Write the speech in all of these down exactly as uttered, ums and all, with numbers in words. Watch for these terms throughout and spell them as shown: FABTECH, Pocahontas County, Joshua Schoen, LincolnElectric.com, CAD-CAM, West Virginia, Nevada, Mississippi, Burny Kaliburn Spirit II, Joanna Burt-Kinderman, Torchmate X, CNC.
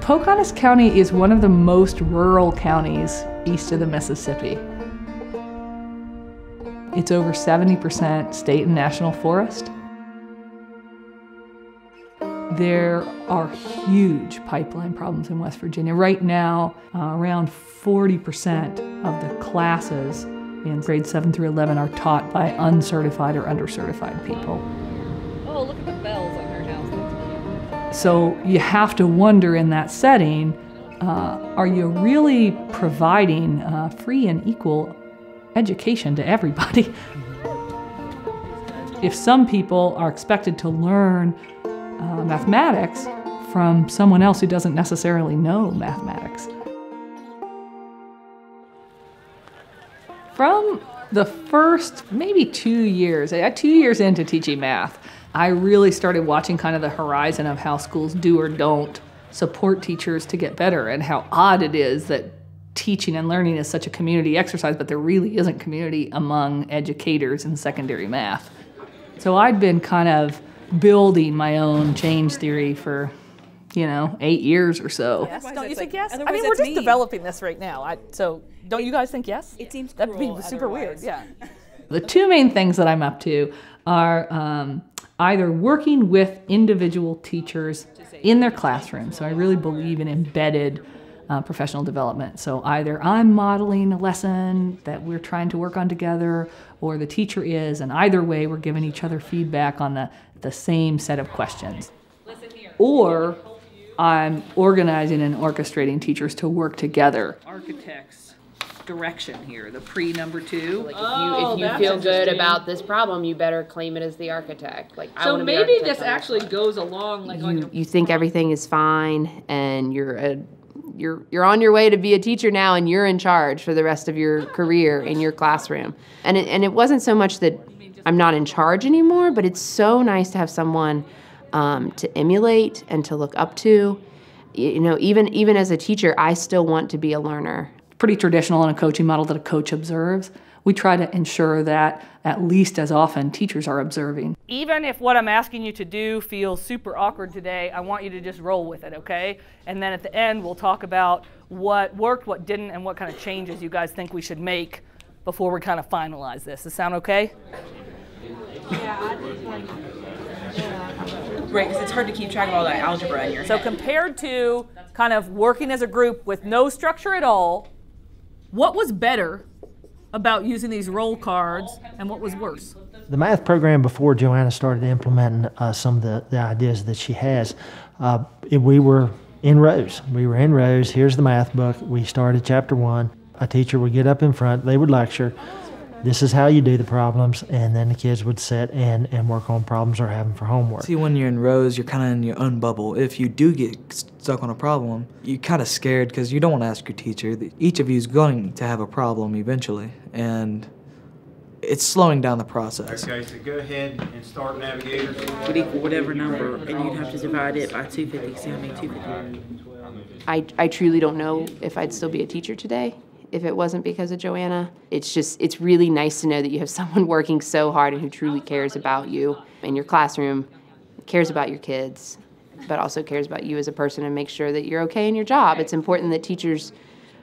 Pocahontas County is one of the most rural counties east of the Mississippi. It's over seventy percent state and national forest. There are huge pipeline problems in West Virginia. Right now, uh, around forty percent of the classes in grades seven through eleven are taught by uncertified or undercertified people. Oh, look at the bells on her house. That's cute. So you have to wonder in that setting, uh, are you really providing uh, free and equal education to everybody? If some people are expected to learn Uh, mathematics from someone else who doesn't necessarily know mathematics. From the first maybe two years, two years into teaching math, I really started watching kind of the horizon of how schools do or don't support teachers to get better, and how odd it is that teaching and learning is such a community exercise, but there really isn't community among educators in secondary math. So I'd been kind of building my own change theory for, you know, eight years or so. Yes, don't you think yes? I mean, we're just developing this right now, I, so don't you guys think yes? It seems cruel otherwise. That'd be super weird, yeah. The two main things that I'm up to are um, either working with individual teachers in their classroom, so I really believe in embedded uh, professional development. So either I'm modeling a lesson that we're trying to work on together, or the teacher is, and either way we're giving each other feedback on the the same set of questions. Or I'm organizing and orchestrating teachers to work together. Architects, direction here, the pre number two. Like if oh, you, if you feel good about this problem, you better claim it as the architect. Like I So maybe this actually this goes along. Like you, on your you think everything is fine, and you're a, you're you're on your way to be a teacher now, and you're in charge for the rest of your career in your classroom. And it, and it wasn't so much that I'm not in charge anymore, but it's so nice to have someone um, to emulate and to look up to. You know, even, even as a teacher, I still want to be a learner. Pretty traditional in a coaching model that a coach observes. We try to ensure that at least as often teachers are observing. Even if what I'm asking you to do feels super awkward today, I want you to just roll with it, okay? And then at the end, we'll talk about what worked, what didn't, and what kind of changes you guys think we should make before we kind of finalize this. Does this sound okay? Right, because it's hard to keep track of all that algebra in your head. So compared to kind of working as a group with no structure at all, what was better about using these roll cards, and what was worse? The math program before Joanna started implementing uh, some of the, the ideas that she has, uh, we were in rows. We were in rows. Here's the math book. We started chapter one. A teacher would get up in front. They would lecture. This is how you do the problems, and then the kids would sit and, and work on problems they're having for homework. See, when you're in rows, you're kind of in your own bubble. If you do get stuck on a problem, you're kind of scared because you don't want to ask your teacher. Each of you is going to have a problem eventually, and it's slowing down the process. Okay, so go ahead and start navigators. Would equal whatever number, and you'd have to divide it by two fifty, see how many two fifty. I, I truly don't know if I'd still be a teacher today if it wasn't because of Joanna. It's just, it's really nice to know that you have someone working so hard and who truly cares about you in your classroom, cares about your kids, but also cares about you as a person and makes sure that you're okay in your job. It's important that teachers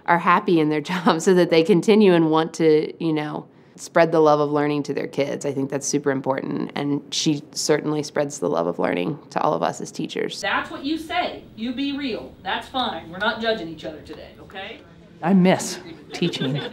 are happy in their job so that they continue and want to, you know, spread the love of learning to their kids. I think that's super important, and she certainly spreads the love of learning to all of us as teachers. That's what you say. You be real. That's fine. We're not judging each other today, okay? I miss teaching uh,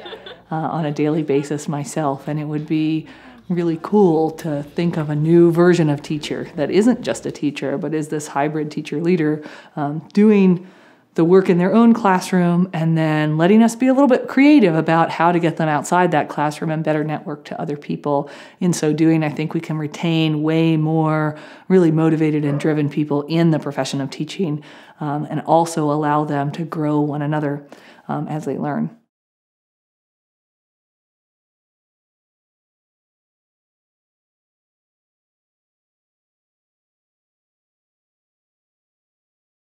on a daily basis myself, and it would be really cool to think of a new version of teacher that isn't just a teacher, but is this hybrid teacher-leader um, doing the work in their own classroom and then letting us be a little bit creative about how to get them outside that classroom and better network to other people. In so doing, I think we can retain way more really motivated and driven people in the profession of teaching um, and also allow them to grow one another um, as they learn.